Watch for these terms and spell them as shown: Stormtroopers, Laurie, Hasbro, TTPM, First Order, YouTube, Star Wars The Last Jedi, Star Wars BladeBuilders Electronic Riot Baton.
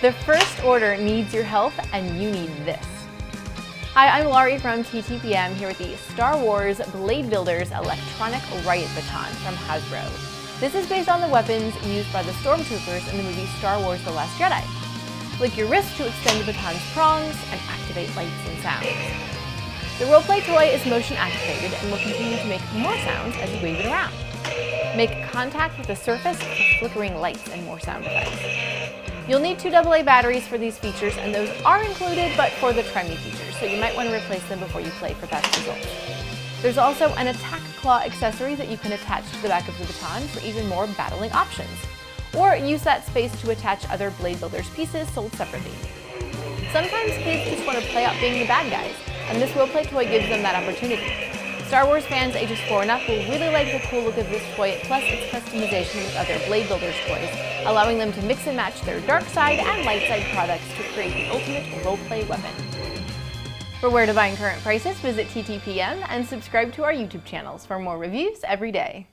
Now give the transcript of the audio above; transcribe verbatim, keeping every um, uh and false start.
The First Order needs your help, and you need this. Hi, I'm Laurie from T T P M, here with the Star Wars BladeBuilders Electronic Riot Baton from Hasbro. This is based on the weapons used by the Stormtroopers in the movie Star Wars The Last Jedi. Flick your wrist to extend the baton's prongs and activate lights and sounds. The roleplay toy is motion activated and will continue to make more sounds as you wave it around. Make contact with the surface for flickering lights and more sound effects. You'll need two double A batteries for these features, and those are included but for the try-me features, so you might want to replace them before you play for best results. There's also an attack claw accessory that you can attach to the back of the baton for even more battling options, or use that space to attach other Blade Builders pieces sold separately. Sometimes kids just want to play out being the bad guys, and this roleplay toy gives them that opportunity. Star Wars fans ages four and up will really like the cool look of this toy, plus its customization with other Blade Builders toys, allowing them to mix and match their dark side and light side products to create the ultimate roleplay weapon. For where to buy and current prices, visit T T P M and subscribe to our YouTube channels for more reviews every day.